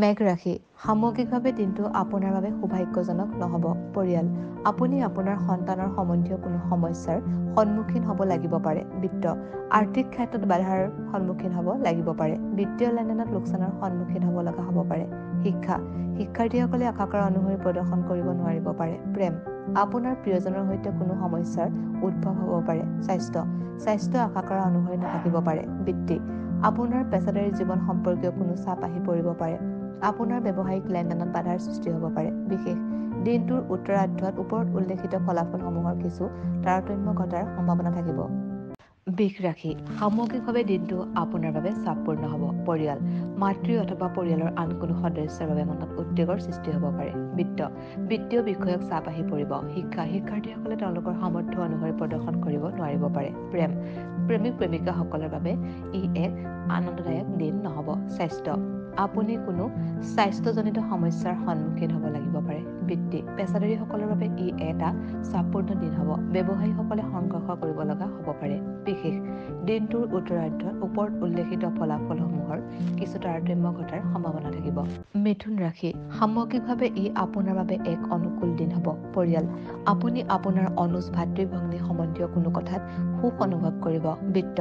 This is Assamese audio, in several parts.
মেঘ ৰাশি সামগ্ৰিকভাৱে দিনটো আপোনাৰ বাবে সৌভাগ্যজনক নহব। পৰিয়াল আপুনি আপোনাৰ সন্তানৰ সম্বন্ধীয় কোনো সমস্যাৰ সন্মুখীন হ'ব লাগিব পাৰে। বিত্ত আৰ্থিক ক্ষেত্ৰত বাধাৰ সন্মুখীন হ'ব লাগিব পাৰে। বিত্তীয় লেনদেনত লোকচানৰ সন্মুখীন হ'ব লগা হ'ব পাৰে। শিক্ষা শিক্ষাৰ্থীসকলে আশা কৰা অনুসৰি প্ৰদৰ্শন কৰিব নোৱাৰিব পাৰে। প্ৰেম আপোনাৰ প্ৰিয়জনৰ সৈতে কোনো সমস্যাৰ উদ্ভৱ হ'ব পাৰে। স্বাস্থ্য স্বাস্থ্য আশা কৰা অনুসৰি নাথাকিব পাৰে। বৃত্তি আপোনাৰ পেছাদাৰী জীৱন সম্পৰ্কীয় কোনো চাপ আহি পৰিব পাৰে। আপোনাৰ ব্যৱসায়িক লেনদেনত বাধাৰ সৃষ্টি হ'ব পাৰে। বিশেষ দিনটোৰ উত্তৰাৰ্ধত ওপৰত উল্লেখিত ফলাফলসমূহৰ কিছু তাৰতম্য ঘটাৰ সম্ভাৱনা থাকিব। বিষ ৰাশি সামগ্ৰিকভাৱে দিনটো আপোনাৰ বাবে চাপপূৰ্ণ হ'ব। পৰিয়াল মাতৃ অথবা পৰিয়ালৰ আন কোনো সদস্যৰ বাবে মনত উদ্বেগৰ সৃষ্টি হ'ব পাৰে। বিত্তীয় বিষয়ক চাপ আহি পৰিব। শিক্ষা শিক্ষাৰ্থীসকলে তেওঁলোকৰ সামৰ্থ্য অনুসৰি প্ৰদৰ্শন কৰিব নোৱাৰিব পাৰে। প্ৰেম প্ৰেমিক প্ৰেমিকাসকলৰ বাবে ই এক আনন্দদায়ক দিন নহ'ব। স্বাস্থ্য আপুনি কোনো স্বাস্থ্যজনিত সমস্যাৰ সন্মুখীন হ'ব লাগিব পাৰে। বৃত্তি পেছাদাৰীসকলৰ বাবে ই এটা চাপপূৰ্ণ দিন হ'ব। ব্যৱসায়ীসকলে সংঘৰ্ষ কৰিব লগা হ'ব পাৰে। বিশেষ দিনটোৰ উত্তৰাৰ্ধত ওপৰত উল্লেখিত ফলাফলসমূহৰ কিছু তাৰতম্য ঘটাৰ সম্ভাৱনা থাকিব। মিথুন ৰাশি সামগ্ৰিকভাৱে ই আপোনাৰ বাবে এক অনুকূল দিন হ'ব। পৰিয়াল আপুনি আপোনাৰ অনুজ ভাতৃ ভগ্নী সম্বন্ধীয় কোনো কথাত সুখ অনুভৱ কৰিব। বিত্ত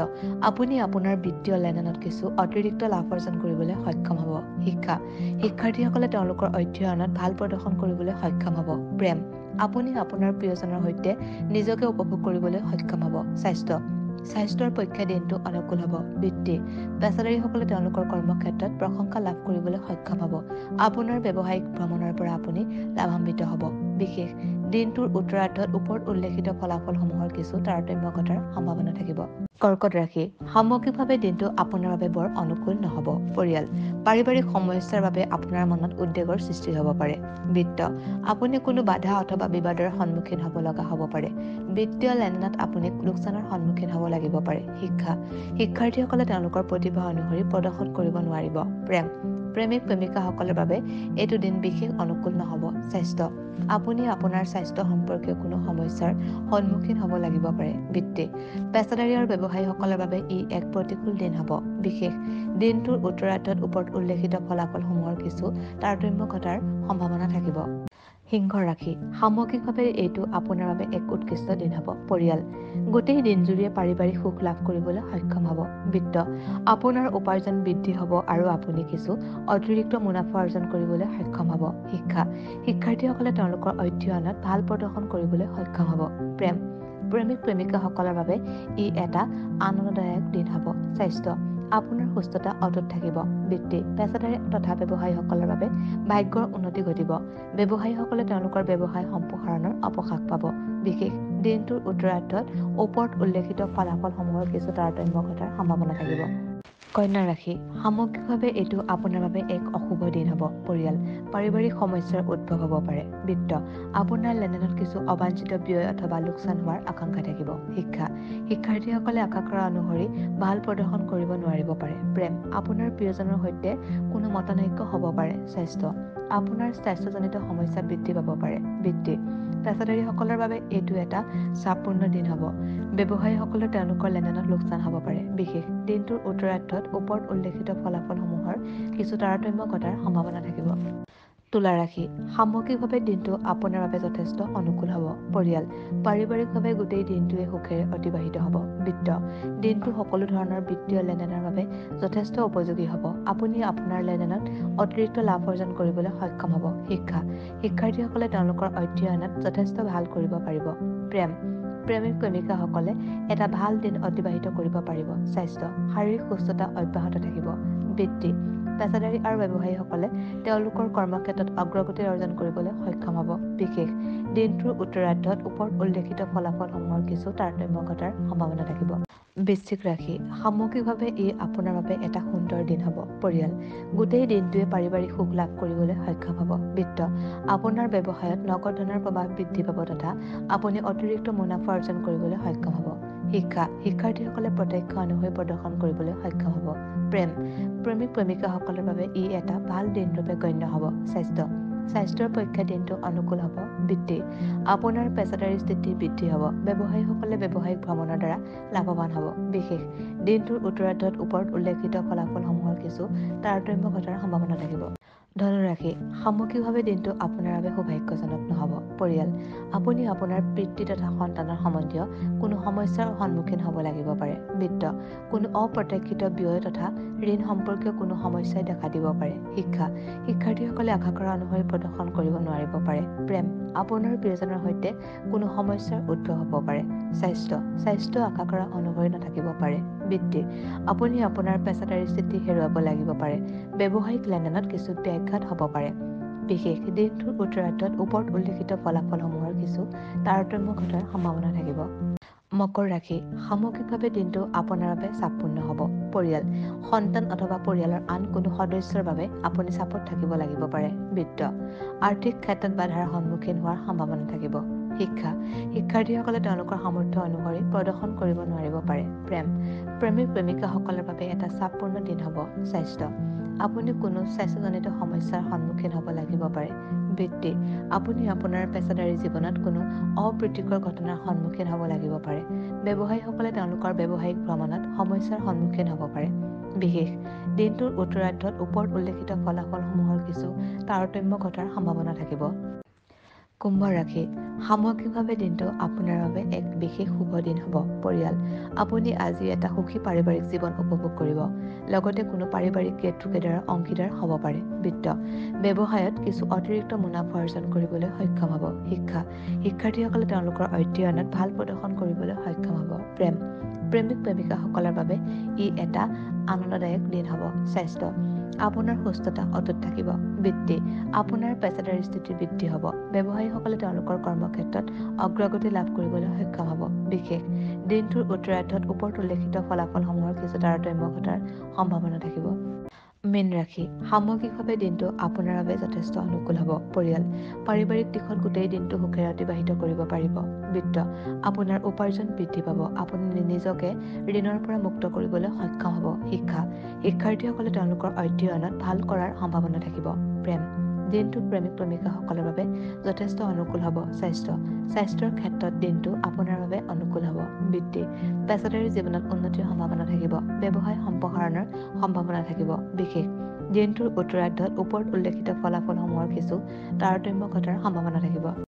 আপুনি আপোনাৰ বিত্তীয় লেনদেনত কিছু অতিৰিক্ত লাভ অৰ্জন কৰিবলৈ সক্ষম হ'ব। শিক্ষা শিক্ষাৰ্থীসকলে তেওঁলোকৰ অধ্যয়নত ভাল প্ৰদৰ্শন কৰিবলৈ সক্ষম হ'ব। প্ৰেম আপুনি আপোনাৰ প্ৰিয়জনৰ সৈতে নিজকে উপভোগ কৰিবলৈ সক্ষম হ'ব। স্বাস্থ্যৰ পক্ষে দিনটো অনুকূল হ'ব। বৃত্তি পেছাদাৰীসকলে তেওঁলোকৰ কৰ্মক্ষেত্ৰত প্ৰশংসা লাভ কৰিবলৈ সক্ষম হ'ব। আপোনাৰ ব্যৱসায়িক ভ্ৰমণৰ পৰা আপুনি লাভান্বিত হ'ব। বিশেষ দিনটোৰ উত্তৰাৰ্ধত ওপৰত উল্লেখিত ফলাফলসমূহৰ কিছু তাৰতম্য ঘটাৰ সম্ভাৱনা থাকিব। কৰ্কট ৰাশি সামগ্ৰিকভাৱে দিনটো আপোনাৰ বাবে বৰ অনুকূল নহ'ব। পৰিয়াল পাৰিবাৰিক সমস্যাৰ বাবে আপোনাৰ মনত উদ্বেগৰ সৃষ্টি হ'ব পাৰে। বিত্ত আপুনি কোনো বাধা অথবা বিবাদৰ সন্মুখীন হ'ব লগা হ'ব পাৰে। বিত্তীয় লেনদেনত আপুনি লোকচানৰ সন্মুখীন হ'ব লাগিব পাৰে। শিক্ষা শিক্ষাৰ্থীসকলে তেওঁলোকৰ প্ৰতিভা অনুসৰি প্ৰদৰ্শন কৰিব নোৱাৰিব। প্ৰেম প্ৰেমিক প্ৰেমিকাসকলৰ বাবে এইটো দিন বিশেষ অনুকূল নহ'ব। স্বাস্থ্য আপুনি আপোনাৰ স্বাস্থ্য সম্পৰ্কীয় কোনো সমস্যাৰ সন্মুখীন হ'ব লাগিব পাৰে। বৃত্তি পেছাদাৰী আৰু ব্যৱসায়ীসকলৰ বাবে ই এক প্ৰতিকূল দিন হ'ব। বিশেষ দিনটোৰ উত্তৰাৰ্ধত ওপৰত উল্লেখিত ফলাফলসমূহৰ কিছু তাৰতম্য ঘটাৰ সম্ভাৱনা থাকিব। সিংহ ৰাশি সামগ্ৰিকভাৱে এইটো আপোনাৰ বাবে এক উৎকৃষ্ট দিন হ'ব। পৰিয়াল গোটেই দিনজুৰিয়ে পাৰিবাৰিক সুখ লাভ কৰিবলৈ সক্ষম হ'ব। বিত্ত আপোনাৰ উপাৰ্জন বৃদ্ধি হ'ব আৰু আপুনি কিছু অতিৰিক্ত মুনাফা অৰ্জন কৰিবলৈ সক্ষম হ'ব। শিক্ষা শিক্ষাৰ্থীসকলে তেওঁলোকৰ অধ্যয়নত ভাল প্ৰদৰ্শন কৰিবলৈ সক্ষম হ'ব। প্ৰেম প্ৰেমিক প্ৰেমিকাসকলৰ বাবে ই এটা আনন্দদায়ক দিন হ'ব। স্বাস্থ্য আপোনাৰ সুস্থতা অটুট থাকিব। বৃত্তি পেছাদাৰী তথা ব্যৱসায়ীসকলৰ বাবে ভাগ্যৰ উন্নতি ঘটিব। ব্যৱসায়ীসকলে তেওঁলোকৰ ব্যৱসায় সম্প্ৰসাৰণৰ অৱকাশ পাব। বিশেষ দিনটোৰ উত্তৰাৰ্ধত ওপৰত উল্লেখিত ফলাফলসমূহৰ কিছু তাৰতম্য ঘটাৰ সম্ভাৱনা থাকিব। কন্যা ৰাশি সামগ্ৰিকভাৱে এইটো আপোনাৰ বাবে এক অশুভ দিন হ'ব। পৰিয়াল পাৰিবাৰিক সমস্যাৰ উদ্ভৱ হ'ব পাৰে। বিত্ত আপোনাৰ লেনদেনত কিছু অবাঞ্ছিত ব্যয় অথবা লোকচান হোৱাৰ আশংকা থাকিব। শিক্ষা শিক্ষাৰ্থীসকলে আশা কৰা অনুসৰি ভাল প্ৰদৰ্শন কৰিব নোৱাৰিব পাৰে। প্ৰেম আপোনাৰ প্ৰিয়জনৰ সৈতে কোনো মতানৈক্য হ'ব পাৰে। স্বাস্থ্য আপোনাৰ স্বাস্থ্যজনিত সমস্যা বৃদ্ধি পাব পাৰে। বৃত্তি পেছাদাৰীসকলৰ বাবে এইটো এটা চাপপূৰ্ণ দিন হ'ব। ব্যৱসায়ীসকলৰ তেওঁলোকৰ লেনদেনত লোকচান হ'ব পাৰে। বিশেষ দিনটোৰ উত্তৰাৰ্ধত ওপৰত উল্লেখিত ফলাফলসমূহৰ কিছু তাৰতম্য ঘটাৰ সম্ভাৱনা থাকিব। তুলা ৰাশি সামগ্ৰিকভাৱে দিনটো আপোনাৰ বাবে যথেষ্ট অনুকূল হ'ব। পৰিয়াল পাৰিবাৰিকভাৱে গোটেই দিনটোৱে সুখেৰে অতিবাহিত হ'ব। বিত্ত দিনটো সকলো ধৰণৰ বিত্তীয় লেনদেনৰ বাবে যথেষ্ট উপযোগী হ'ব। আপুনি আপোনাৰ লেনদেনত অতিৰিক্ত লাভ অৰ্জন কৰিবলৈ সক্ষম হ'ব। শিক্ষা শিক্ষাৰ্থীসকলে তেওঁলোকৰ অধ্যয়নত যথেষ্ট ভাল কৰিব পাৰিব। প্ৰেম প্ৰেমিক প্ৰেমিকাসকলে এটা ভাল দিন অতিবাহিত কৰিব পাৰিব। স্বাস্থ্য শাৰীৰিক সুস্থতা অব্যাহত থাকিব। বৃত্তি পেছাদাৰী আৰু ব্যৱসায়ীসকলে তেওঁলোকৰ কৰ্মক্ষেত্ৰত অগ্ৰগতি অৰ্জন কৰিবলৈ সক্ষম হ'ব। বিশেষ দিনটোৰ উত্তৰাৰ্ধত ওপৰত উল্লেখিত ফলাফলসমূহৰ কিছু তাৰতম্য ঘটাৰ সম্ভাৱনা থাকিব। বৃশ্চিক ৰাশি সামগ্ৰিকভাৱে ই আপোনাৰ বাবে এটা সুন্দৰ দিন হ'ব। পৰিয়াল গোটেই দিনটোৱে পাৰিবাৰিক সুখ লাভ কৰিবলৈ সক্ষম হ'ব। বিত্ত আপোনাৰ ব্যৱসায়ত নগদ ধনৰ প্ৰৱাহ বৃদ্ধি পাব তথা আপুনি অতিৰিক্ত মুনাফা অৰ্জন কৰিবলৈ সক্ষম হ'ব। শিক্ষা শিক্ষাৰ্থীসকলে প্ৰত্যক্ষ অনুসৰি প্ৰদৰ্শন কৰিবলৈ সক্ষম হ'ব। প্ৰেম প্ৰেমিক প্ৰেমিকাসকলৰ বাবে ই এটা ভাল দিনৰূপে গণ্য হ'ব। স্বাস্থ্যৰ পক্ষে দিনটো অনুকূল হ'ব। বৃত্তি আপোনাৰ পেছাদাৰী স্থিতি বৃদ্ধি হ'ব। ব্যৱসায়ীসকলে ব্যৱসায়িক ভ্ৰমণৰ দ্বাৰা লাভৱান হ'ব। বিশেষ দিনটোৰ উত্তৰাৰ্ধত ওপৰত উল্লেখিত ফলাফলসমূহৰ কিছু তাৰতম্য ঘটাৰ সম্ভাৱনা থাকিব। ধনৰাশি সামগ্ৰিকভাৱে দিনটো আপোনাৰ বাবে সৌভাগ্যজনক নহ'ব। পৰিয়াল আপুনি আপোনাৰ পিতৃ তথা সন্তানৰ সম্বন্ধীয় কোনো সমস্যাৰ সন্মুখীন হ'ব লাগিব পাৰে। বিত্ত কোনো অপ্ৰত্যাশিত ব্যয় তথা ঋণ সম্পৰ্কীয় কোনো সমস্যাই দেখা দিব পাৰে। শিক্ষা শিক্ষাৰ্থীসকলে আশা কৰা অনুসৰি প্ৰদৰ্শন কৰিব নোৱাৰিব পাৰে। প্ৰেম আপোনাৰ প্ৰিয়জনৰ সৈতে কোনো সমস্যাৰ উদ্ভৱ হ'ব পাৰে। স্বাস্থ্য স্বাস্থ্য আশা কৰা অনুসৰি নাথাকিব পাৰে। বৃত্তি আপুনি আপোনাৰ পেছাদাৰী স্থিতি হেৰুৱাব লাগিব পাৰে। ব্যৱসায়িক লেনদেনত কিছু ব্যাঘাত হ'ব পাৰে। বিশেষ দিনটোৰ উত্তৰাৰ্ধত ওপৰত উল্লেখিত ফলাফলসমূহৰ কিছু তাৰতম্য ঘটাৰ সম্ভাৱনা থাকিব। মকৰ ৰাশি সামগ্ৰিকভাৱে দিনটো আপোনাৰ বাবে চাপপূৰ্ণ হ'ব। পৰিয়াল সন্তান অথবা পৰিয়ালৰ আন কোনো সদস্যৰ বাবে আপুনি চাপত থাকিব লাগিব পাৰে। বিত্ত আৰ্থিক ক্ষেত্ৰত বাধাৰ সন্মুখীন হোৱাৰ সম্ভাৱনা থাকিব। শিক্ষা শিক্ষাৰ্থীসকলে তেওঁলোকৰ সামৰ্থ্য অনুসৰি প্ৰদৰ্শন কৰিব নোৱাৰিব পাৰে। প্ৰেম প্ৰেমিক প্ৰেমিকাসকলৰ বাবে এটা চাপপূৰ্ণ দিন হ'ব। স্বাস্থ্য আপুনি কোনো স্বাস্থ্যজনিত সমস্যাৰ সন্মুখীন হ'ব লাগিব পাৰে। বৃত্তি আপুনি আপোনাৰ পেছাদাৰী জীৱনত কোনো অপ্ৰীতিকৰ ঘটনাৰ সন্মুখীন হ'ব লাগিব পাৰে। ব্যৱসায়ীসকলে তেওঁলোকৰ ব্যৱসায়িক ভ্ৰমণত সমস্যাৰ সন্মুখীন হ'ব পাৰে। বিশেষ দিনটোৰ উত্তৰাৰ্ধত ওপৰত উল্লেখিত ফলাফলসমূহৰ কিছু তাৰতম্য ঘটাৰ সম্ভাৱনা থাকিব। কুম্ভ ৰাশি সামগ্ৰিকভাৱে দিনটো আপোনাৰ বাবে এক বিশেষ শুভ দিন হ'ব। পৰিয়াল আপুনি আজি এটা সুখী পাৰিবাৰিক জীৱন উপভোগ কৰিব, লগতে কোনো পাৰিবাৰিক গেট টুগেডাৰৰ অংশীদাৰ হ'ব পাৰে। বিত্ত ব্যৱসায়ত কিছু অতিৰিক্ত মুনাফা অৰ্জন কৰিবলৈ সক্ষম হ'ব। শিক্ষা শিক্ষাৰ্থীসকলে তেওঁলোকৰ অধ্যয়নত ভাল প্ৰদৰ্শন কৰিবলৈ সক্ষম হ'ব। প্ৰেম প্ৰেমিক প্ৰেমিকাসকলৰ বাবে ই এটা আনন্দদায়ক দিন হ'ব। স্বাস্থ্য আপোনাৰ সুস্থতা অটুট থাকিব। বৃত্তি আপোনাৰ পেছাদাৰী স্থিতি বৃদ্ধি হ'ব। ব্যৱসায়ীসকলে তেওঁলোকৰ কৰ্মক্ষেত্ৰত অগ্ৰগতি লাভ কৰিবলৈ সক্ষম হ'ব। বিশেষ দিনটোৰ উত্তৰাৰ্ধত ওপৰত উল্লেখিত ফলাফলসমূহৰ কিছু তাৰতম্য ঘটাৰ সম্ভাৱনা থাকিব। মীন ৰাশি সামগ্ৰিকভাৱে দিনটো আপোনাৰ বাবে যথেষ্ট অনুকূল হ'ব। পৰিয়াল পাৰিবাৰিক দিশত গোটেই দিনটো সুখেৰে অতিবাহিত কৰিব পাৰিব। বিত্ত আপোনাৰ উপাৰ্জন বৃদ্ধি পাব। আপুনি নিজকে ঋণৰ পৰা মুক্ত কৰিবলৈ সক্ষম হ'ব। শিক্ষা শিক্ষাৰ্থীসকলে তেওঁলোকৰ অধ্যয়নত ভাল কৰাৰ সম্ভাৱনা থাকিব। প্ৰেম দিনটো প্ৰেমিক প্ৰেমিকাসকলৰ বাবে যথেষ্ট অনুকূল হ'ব। স্বাস্থ্য স্বাস্থ্যৰ ক্ষেত্ৰত দিনটো আপোনাৰ বাবে অনুকূল হ'ব। বৃত্তি পেছাদাৰী জীৱনত উন্নতিৰ সম্ভাৱনা থাকিব। ব্যৱসায় সম্প্ৰসাৰণৰ সম্ভাৱনা থাকিব। বিশেষ দিনটোৰ উত্তৰাৰ্ধত ওপৰত উল্লেখিত ফলাফলসমূহৰ কিছু তাৰতম্য ঘটাৰ সম্ভাৱনা থাকিব।